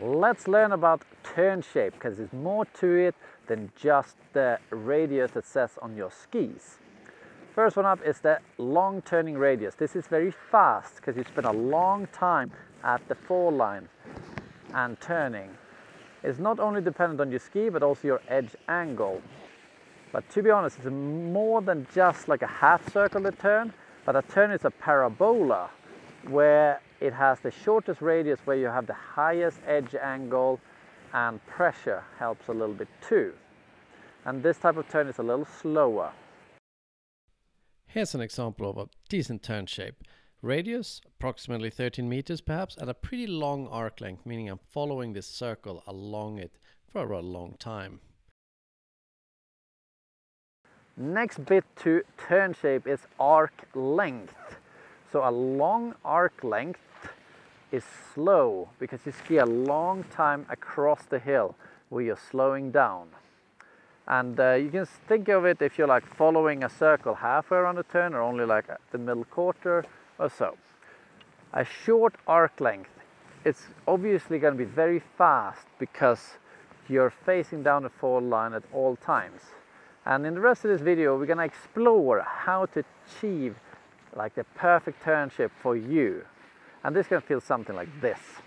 Let's learn about turn shape, because there's more to it than just the radius that says on your skis. First one up is the long turning radius. This is very fast because you spend a long time at the foreline and turning. It's not only dependent on your ski but also your edge angle. But to be honest, it's more than just like a half circle to turn, but a turn is a parabola where it has the shortest radius where you have the highest edge angle, and pressure helps a little bit too. And this type of turn is a little slower. Here's an example of a decent turn shape. Radius, approximately 13 meters perhaps, and a pretty long arc length, meaning I'm following this circle along it for a rather long time. Next bit to turn shape is arc length. So a long arc length is slow because you ski a long time across the hill where you're slowing down. And you can think of it if you're like following a circle halfway around the turn or only like at the middle quarter or so. A short arc length, it's obviously going to be very fast because you're facing down the fall line at all times. And in the rest of this video we're going to explore how to achieve like the perfect turn shape for you. And this can feel something like this.